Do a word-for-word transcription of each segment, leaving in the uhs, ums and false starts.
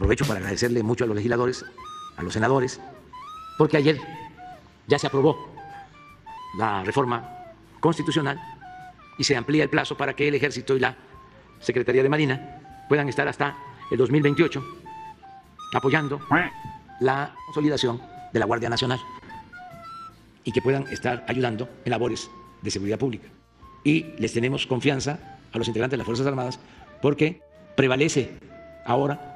Aprovecho para agradecerle mucho a los legisladores, a los senadores, porque ayer ya se aprobó la reforma constitucional y se amplía el plazo para que el Ejército y la Secretaría de Marina puedan estar hasta el dos mil veintiocho apoyando la consolidación de la Guardia Nacional y que puedan estar ayudando en labores de seguridad pública. Y les tenemos confianza a los integrantes de las Fuerzas Armadas porque prevalece ahora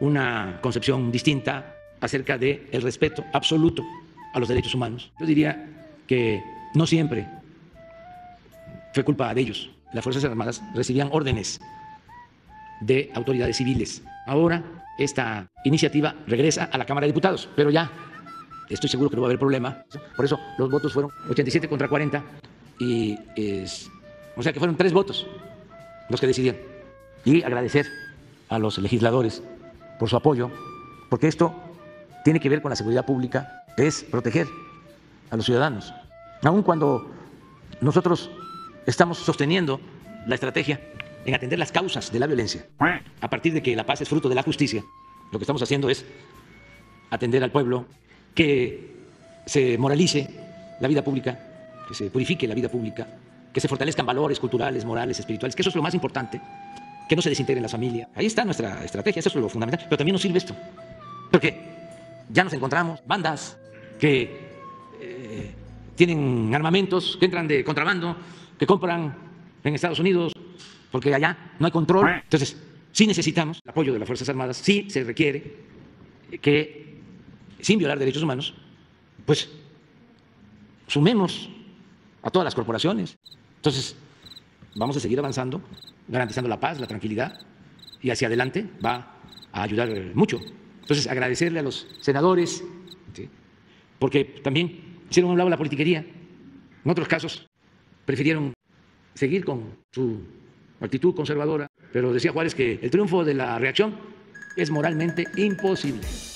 una concepción distinta acerca del respeto absoluto a los derechos humanos. Yo diría que no siempre fue culpa de ellos. Las Fuerzas Armadas recibían órdenes de autoridades civiles. Ahora esta iniciativa regresa a la Cámara de Diputados, pero ya estoy seguro que no va a haber problema. Por eso los votos fueron ochenta y siete contra cuarenta y es, o sea que fueron tres votos los que decidieron. Y agradecer a los legisladores por su apoyo, porque esto tiene que ver con la seguridad pública, es proteger a los ciudadanos. Aun cuando nosotros estamos sosteniendo la estrategia en atender las causas de la violencia, a partir de que la paz es fruto de la justicia, lo que estamos haciendo es atender al pueblo, que se moralice la vida pública, que se purifique la vida pública, que se fortalezcan valores culturales, morales, espirituales, que eso es lo más importante, que no se desintegren las familias. Ahí está nuestra estrategia, eso es lo fundamental, pero también nos sirve esto, porque ya nos encontramos bandas que eh, tienen armamentos, que entran de contrabando, que compran en Estados Unidos, porque allá no hay control. Entonces, sí necesitamos el apoyo de las Fuerzas Armadas, sí se requiere que, sin violar derechos humanos, pues sumemos a todas las corporaciones. Entonces, vamos a seguir avanzando, garantizando la paz, la tranquilidad, y hacia adelante va a ayudar mucho. Entonces, agradecerle a los senadores, ¿sí? Porque también hicieron a un lado la politiquería. En otros casos, prefirieron seguir con su actitud conservadora, pero decía Juárez que el triunfo de la reacción es moralmente imposible.